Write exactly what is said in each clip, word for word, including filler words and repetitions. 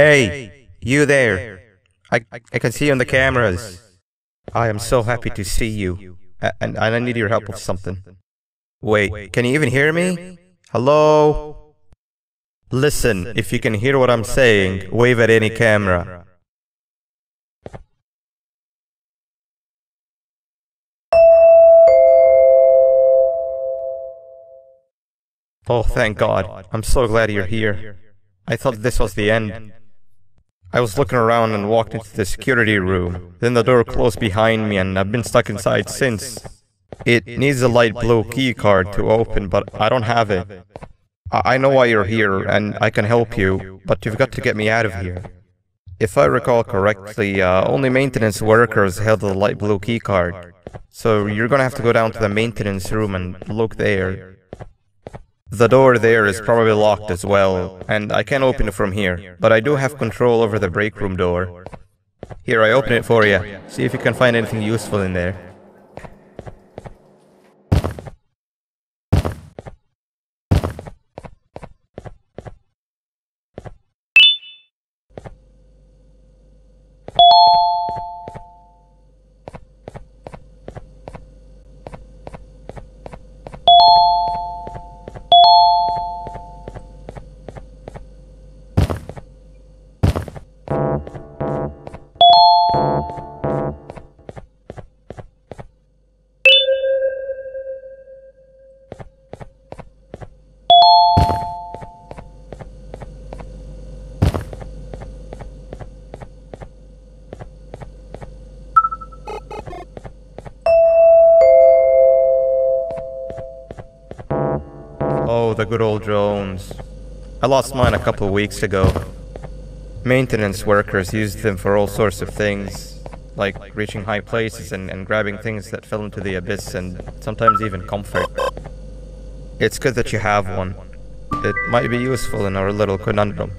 Hey, you there. I, I can see you on the cameras. I am so happy to see you. And, and I need your help with something. Wait, can you even hear me? Hello? Listen, if you can hear what I'm saying, wave at any camera. Oh, thank God. I'm so glad you're here. I thought this was the end. I was looking around and walked into the security room. Then the door closed behind me and I've been stuck inside since. It needs a light blue key card to open, but I don't have it. I know why you're here and I can help you, but you've got to get me out of here. If I recall correctly, uh, only maintenance workers held the light blue key card. So you're gonna have to go down to the maintenance room and look there. The door there is probably locked as well, and I can't open it from here, but I do have control over the break room door. Here, I open it for you. See if you can find anything useful in there. Oh, the good old drones. I lost mine a couple of weeks ago. Maintenance workers used them for all sorts of things, like reaching high places and, and grabbing things that fell into the abyss, and sometimes even comfort. It's good that you have one. It might be useful in our little conundrum.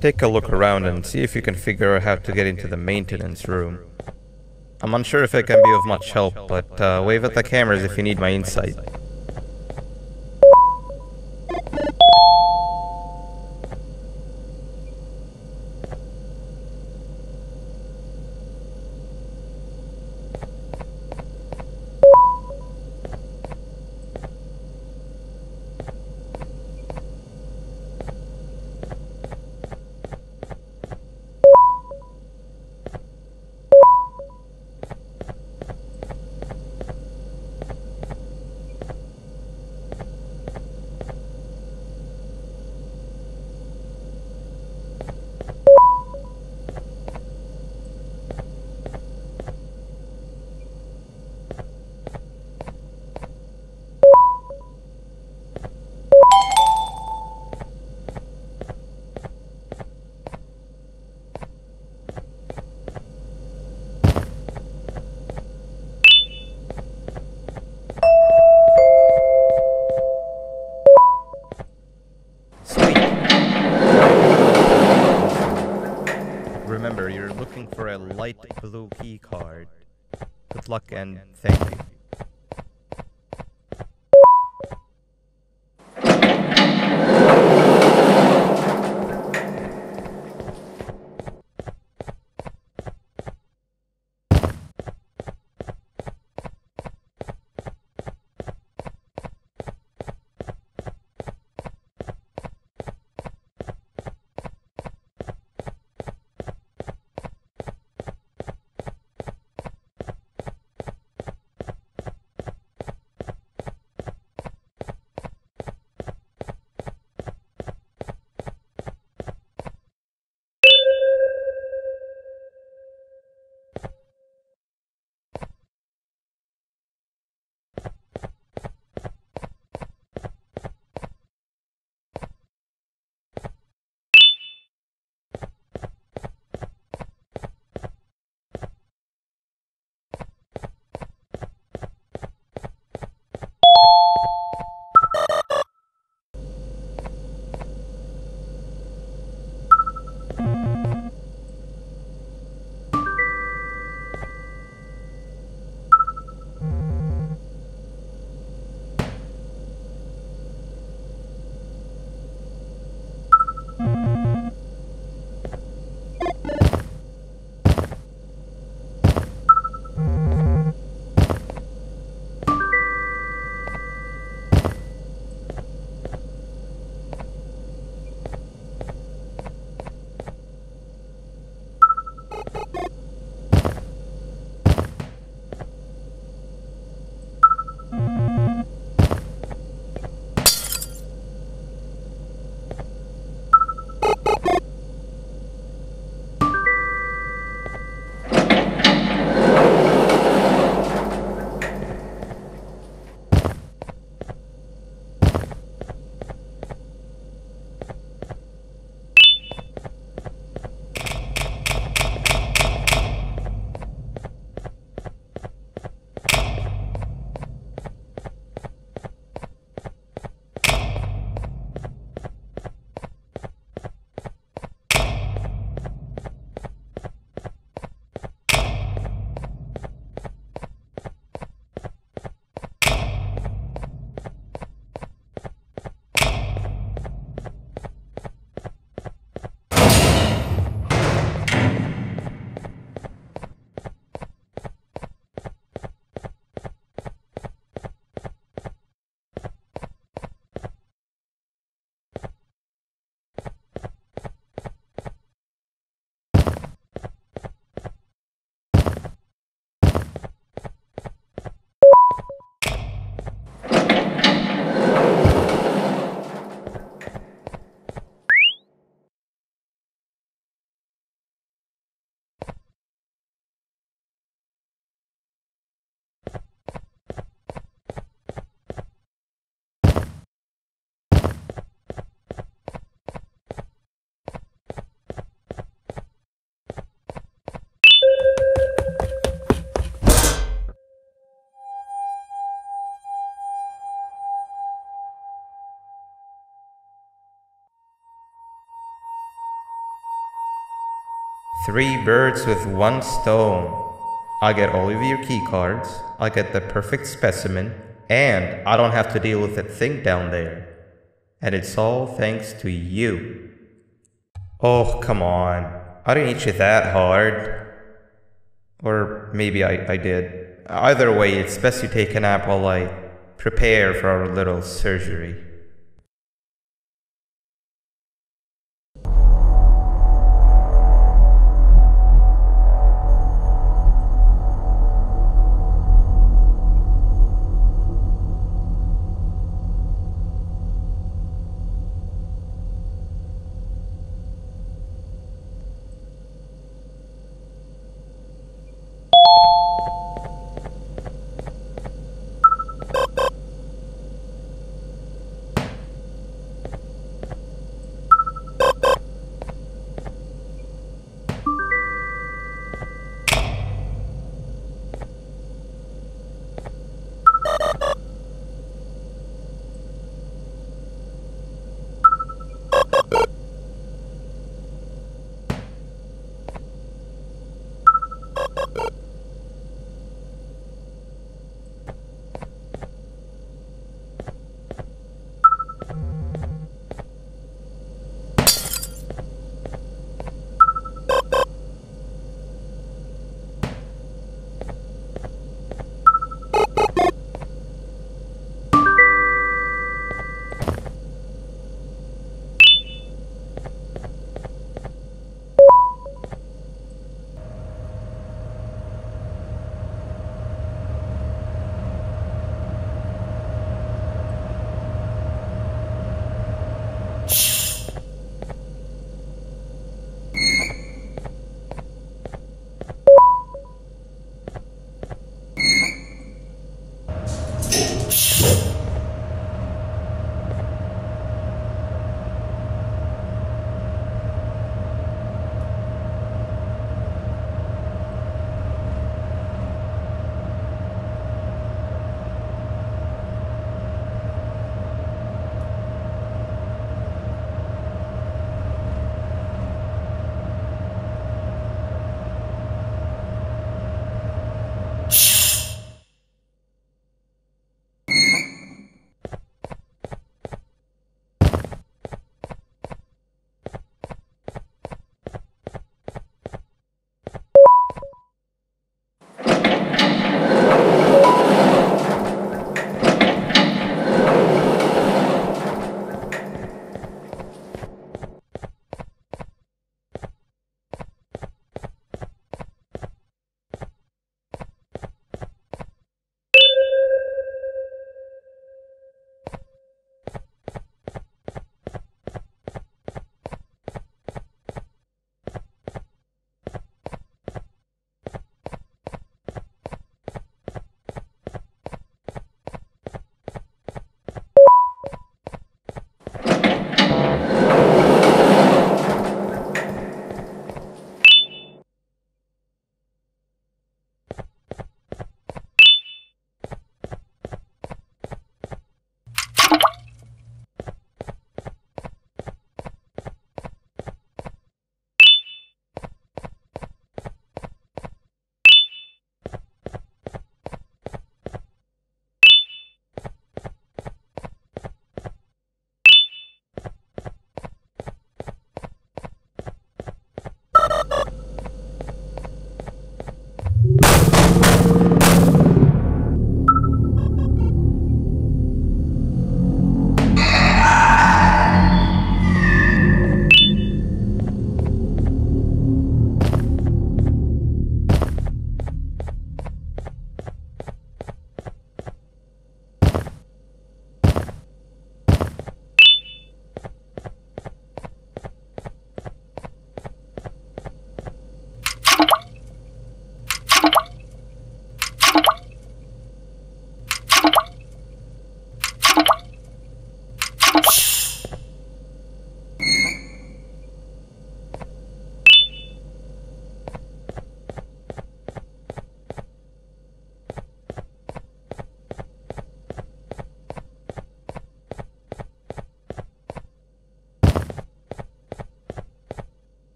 Take a look around and see if you can figure out how to get into the maintenance room. I'm unsure if it can be of much help, but uh, wave at the cameras if you need my insight. Remember, you're looking for a light blue key card. Good luck and thank you. Three birds with one stone. I get all of your key cards, I get the perfect specimen, and I don't have to deal with that thing down there. And it's all thanks to you. Oh, come on. I didn't hit you that hard. Or maybe I, I did. Either way, it's best you take a nap while I prepare for our little surgery.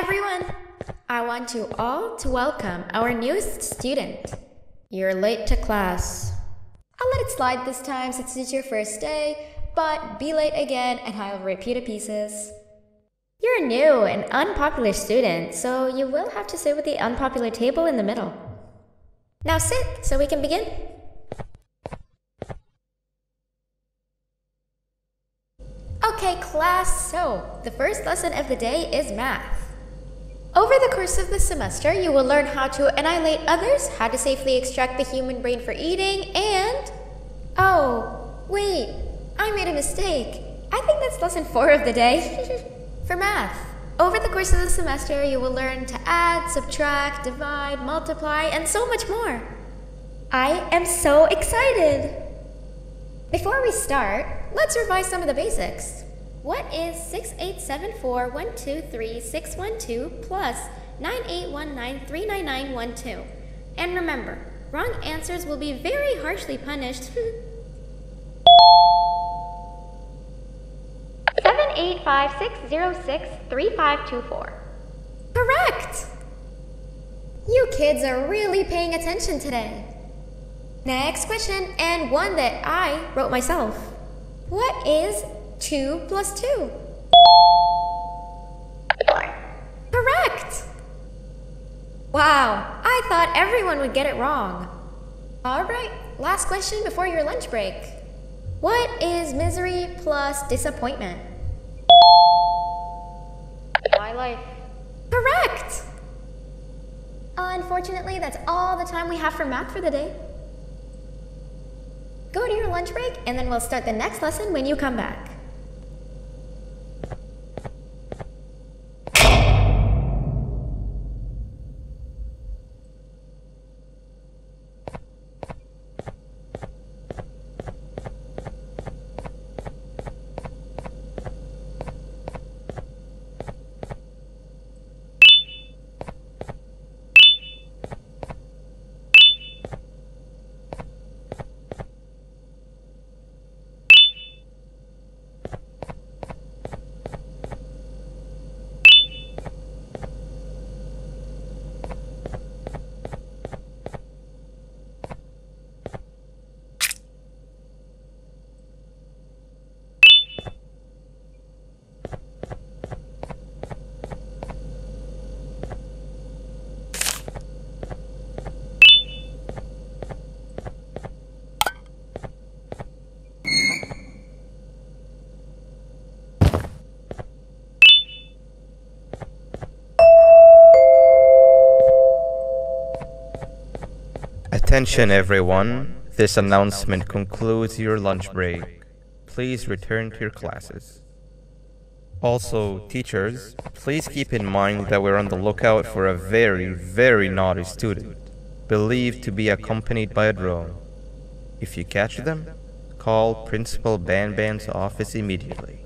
everyone! I want you all to welcome our newest student. You're late to class. I'll let it slide this time since it's your first day, but be late again and I'll rip you to pieces. You're a new and unpopular student, so you will have to sit with the unpopular table in the middle. Now sit so we can begin. Okay class, so the first lesson of the day is math. Over the course of the semester, you will learn how to annihilate others, how to safely extract the human brain for eating, and... Oh, wait, I made a mistake. I think that's lesson four of the day. For math, over the course of the semester, you will learn to add, subtract, divide, multiply, and so much more. I am so excited! Before we start, let's revise some of the basics. What is six eight seven four one two three six one two plus nine eight one nine three nine nine one two? And remember, wrong answers will be very harshly punished. seven eight five six zero six three five two four. Correct! You kids are really paying attention today. Next question, and one that I wrote myself. What is two plus two? four. Correct! Wow, I thought everyone would get it wrong. Alright, last question before your lunch break. What is misery plus disappointment? My life. Correct! Unfortunately, that's all the time we have for math for the day. Go to your lunch break and then we'll start the next lesson when you come back. Attention everyone, this announcement concludes your lunch break. Please return to your classes. Also, teachers, please keep in mind that we're on the lookout for a very, very naughty student, believed to be accompanied by a drone. If you catch them, call Principal Ban Ban's office immediately.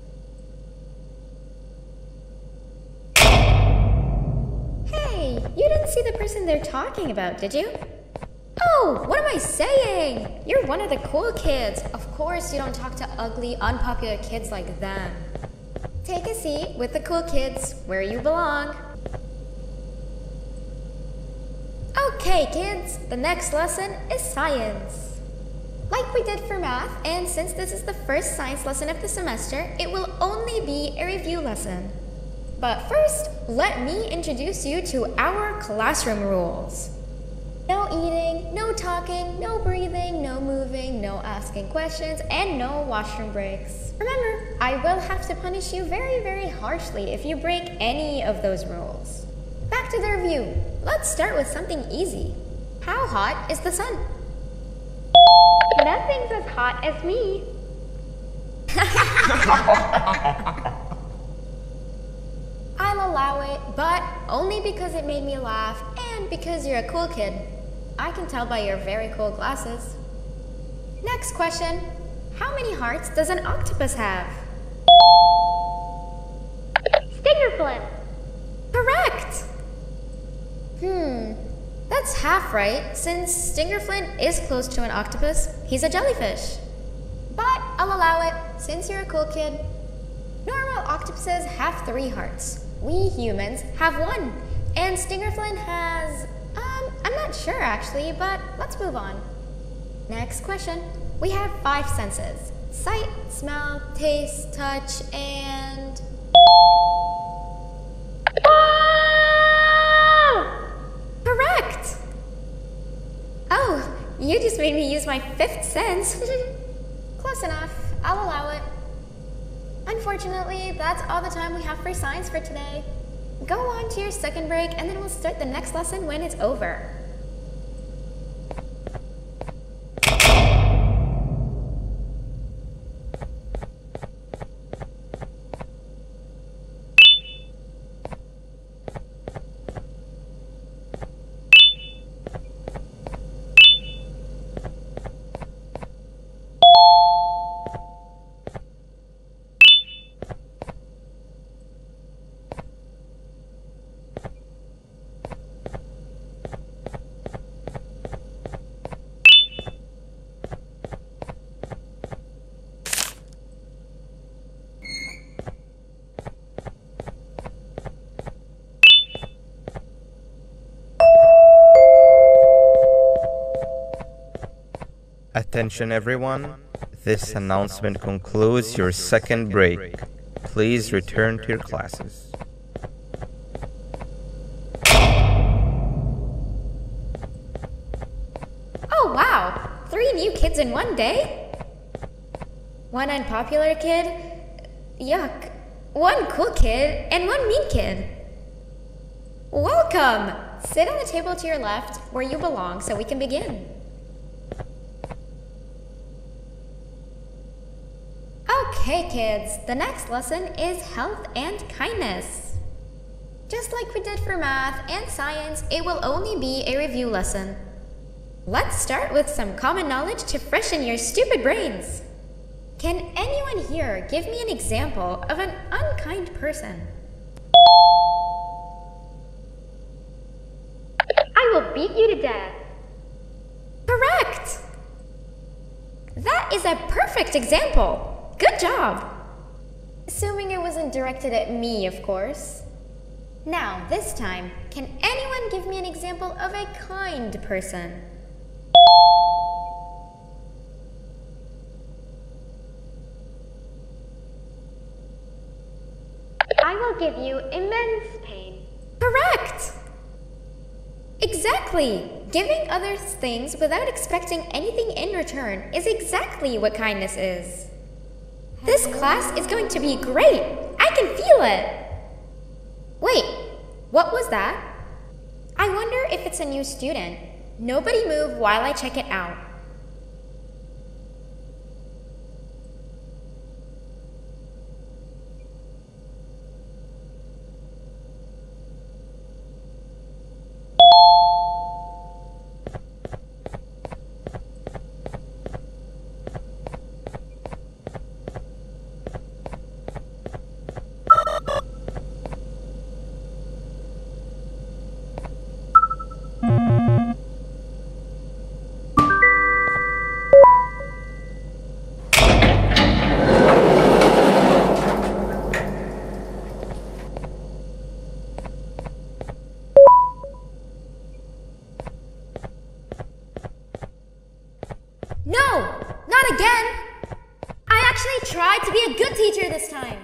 Hey, you didn't see the person they're talking about, did you? Oh, what am I saying? You're one of the cool kids. Of course you don't talk to ugly, unpopular kids like them. Take a seat with the cool kids, where you belong. Okay kids, the next lesson is science. Like we did for math, and since this is the first science lesson of the semester, it will only be a review lesson. But first, let me introduce you to our classroom rules. No eating, no talking, no breathing, no moving, no asking questions, and no washroom breaks. Remember, I will have to punish you very, very harshly if you break any of those rules. Back to the review. Let's start with something easy. How hot is the sun? Nothing's as hot as me. I'll allow it, but only because it made me laugh and because you're a cool kid. I can tell by your very cool glasses. Next question. How many hearts does an octopus have? Stingerflint. Correct! Hmm, that's half right, since Stingerflint is close to an octopus, he's a jellyfish. But I'll allow it, since you're a cool kid. Normal octopuses have three hearts. we humans have one, and Stingerflint has, um, I'm not sure actually, but let's move on. Next question. We have five senses: sight, smell, taste, touch, and... Correct! Oh, you just made me use my fifth sense. Close enough. I'll allow it. Unfortunately, that's all the time we have for science for today. Go on to your second break, and then we'll start the next lesson when it's over. Attention everyone, this announcement concludes your second break. Please return to your classes. Oh wow, three new kids in one day? One unpopular kid, yuck, one cool kid, and one mean kid. Welcome! Sit on the table to your left where you belong so we can begin. Hey kids, the next lesson is health and kindness. Just like we did for math and science, it will only be a review lesson. Let's start with some common knowledge to freshen your stupid brains. Can anyone here give me an example of an unkind person? I will beat you to death. Correct! That is a perfect example. Good job! Assuming it wasn't directed at me, of course. Now, this time, can anyone give me an example of a kind person? I will give you immense pain. Correct! Exactly! Giving others things without expecting anything in return is exactly what kindness is. This class is going to be great! I can feel it! Wait, what was that? I wonder if it's a new student. Nobody move while I check it out. Try to be a good teacher this time.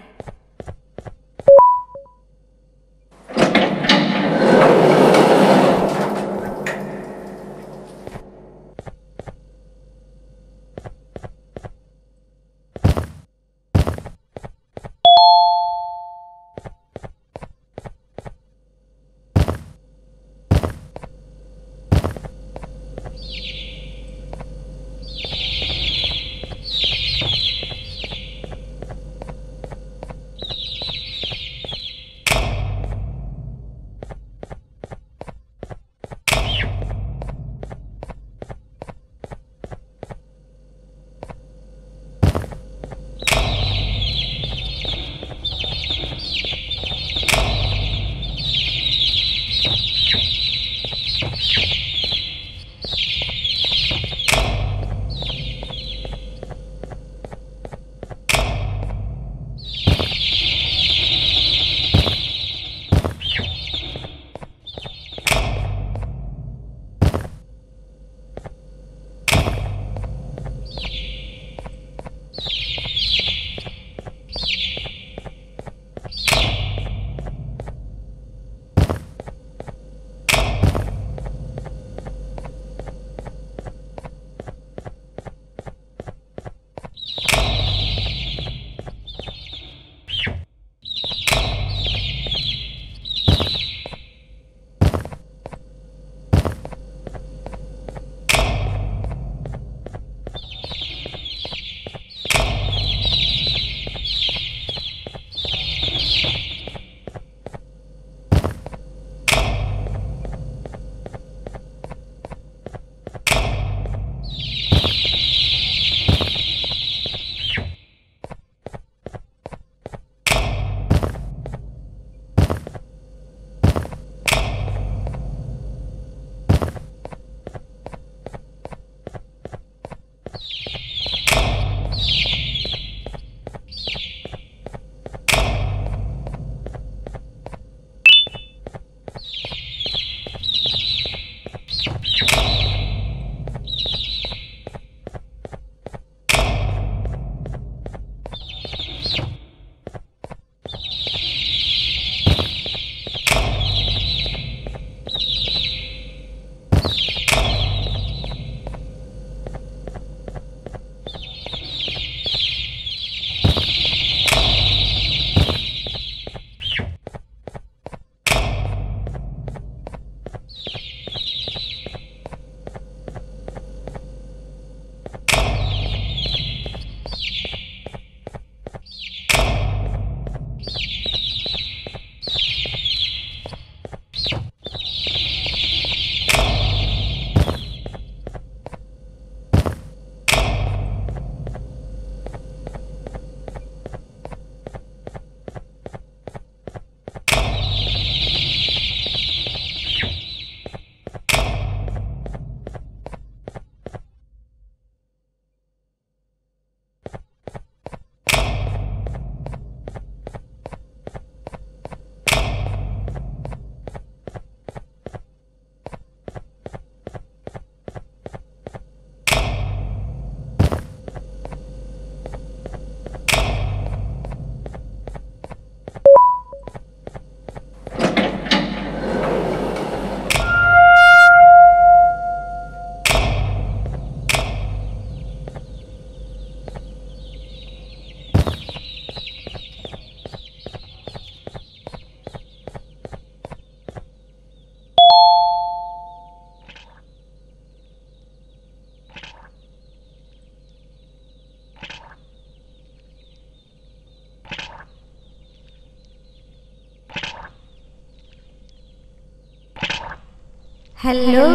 Hello.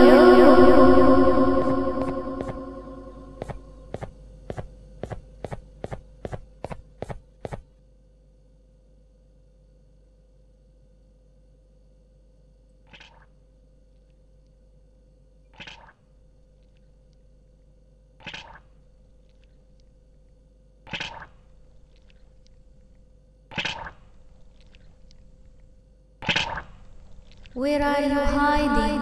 Where are you hiding?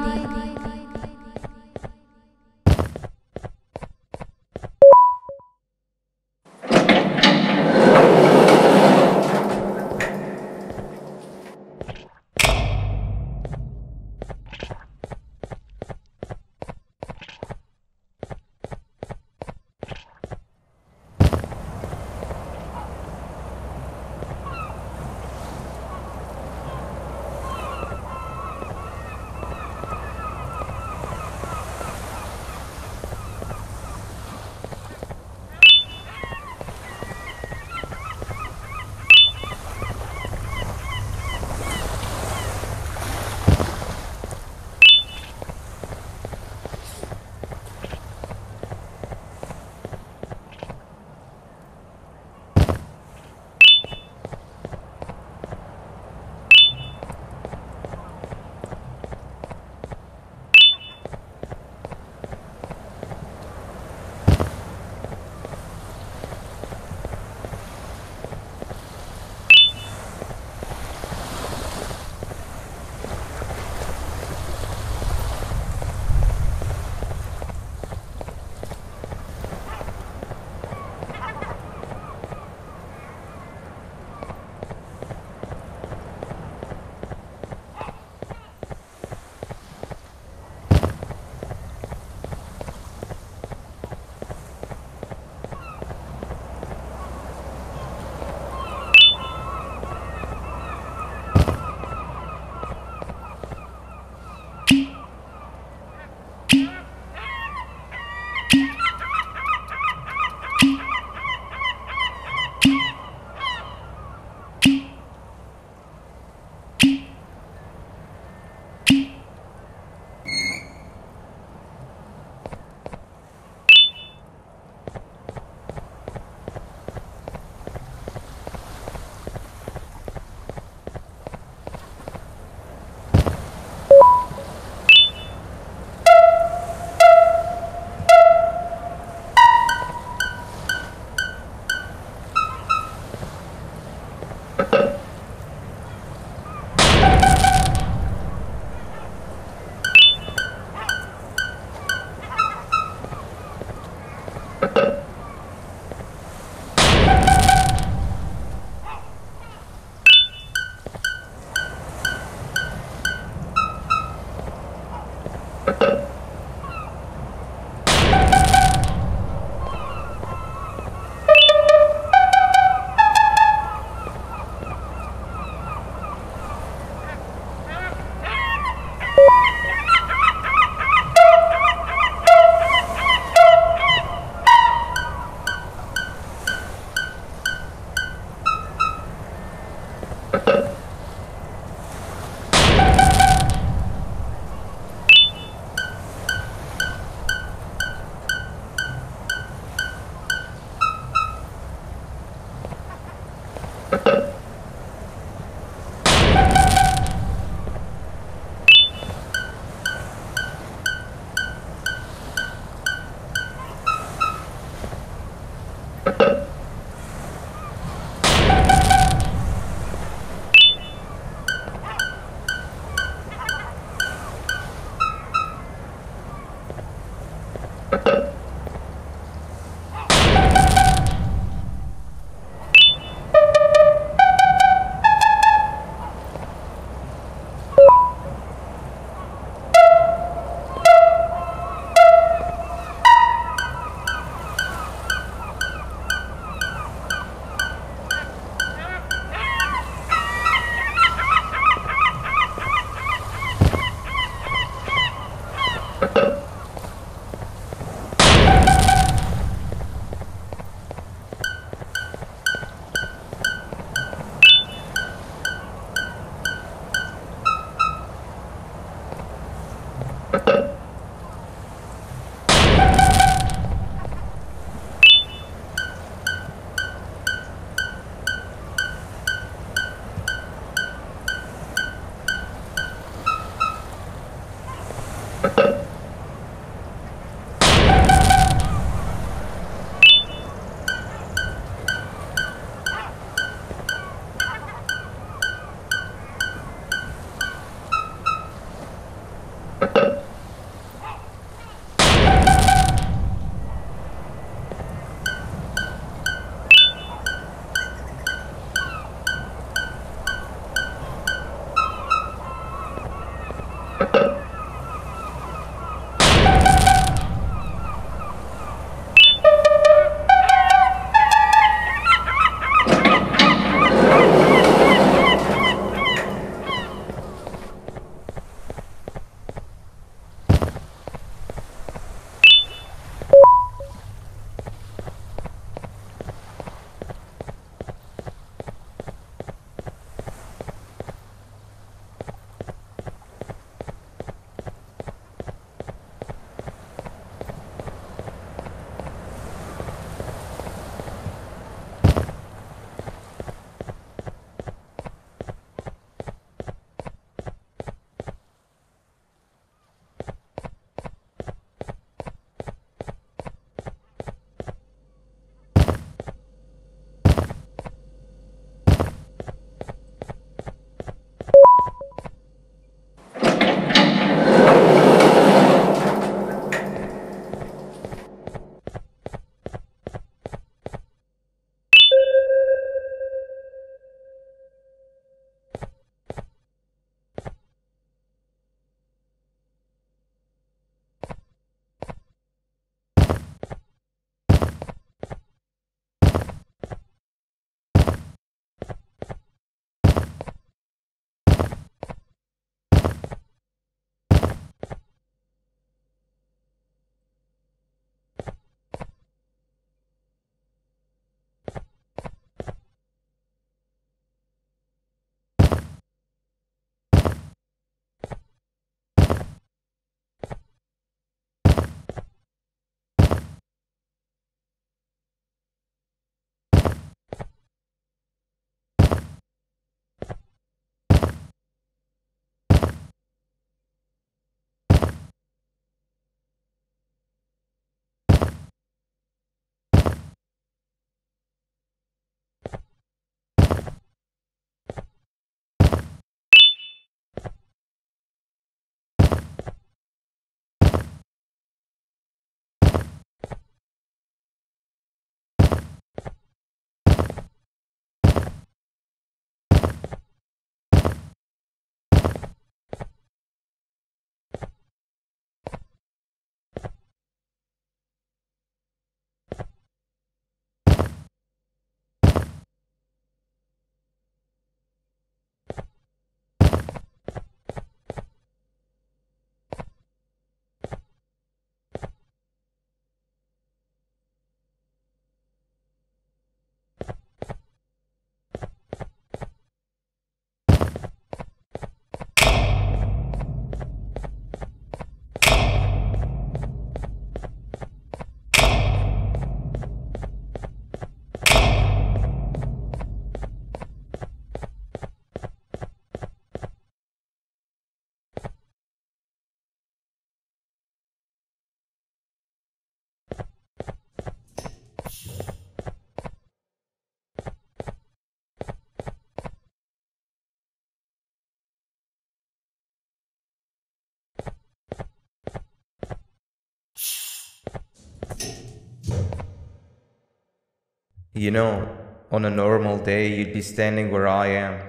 You know, on a normal day you'd be standing where I am,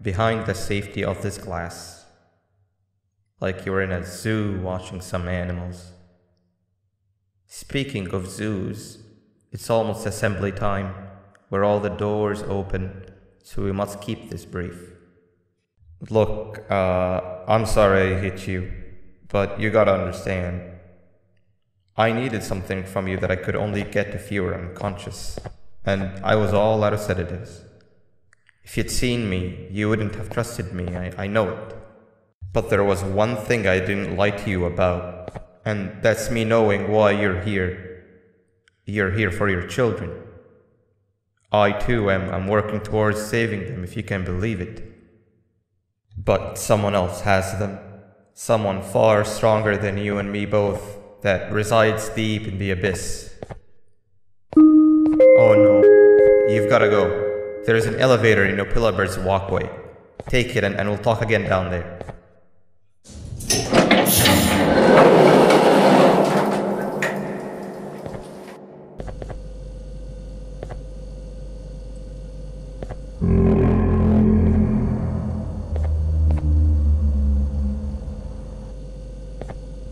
behind the safety of this glass. Like you're in a zoo watching some animals. Speaking of zoos, it's almost assembly time, where all the doors open, so we must keep this brief. Look, uh, I'm sorry I hit you, but you gotta understand. I needed something from you that I could only get if you were unconscious. And I was all out of sedatives. If you'd seen me, you wouldn't have trusted me, I, I know it. But there was one thing I didn't lie to you about, and that's me knowing why you're here. You're here for your children. I too am I'm working towards saving them, if you can believe it. But someone else has them, someone far stronger than you and me both, that resides deep in the abyss. Oh no, you've gotta go. There's an elevator in Nopilabird's walkway. Take it and, and we'll talk again down there.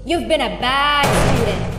You've been a bad student.